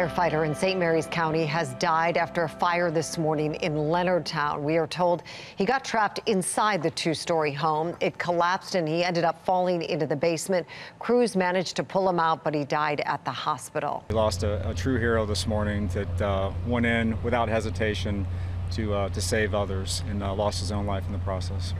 A firefighter in St. Mary's County has died after a fire this morning in Leonardtown. We are told he got trapped inside the two-story home. It collapsed and he ended up falling into the basement. Crews managed to pull him out, but he died at the hospital. We lost a true hero this morning that went in without hesitation to save others and lost his own life in the process.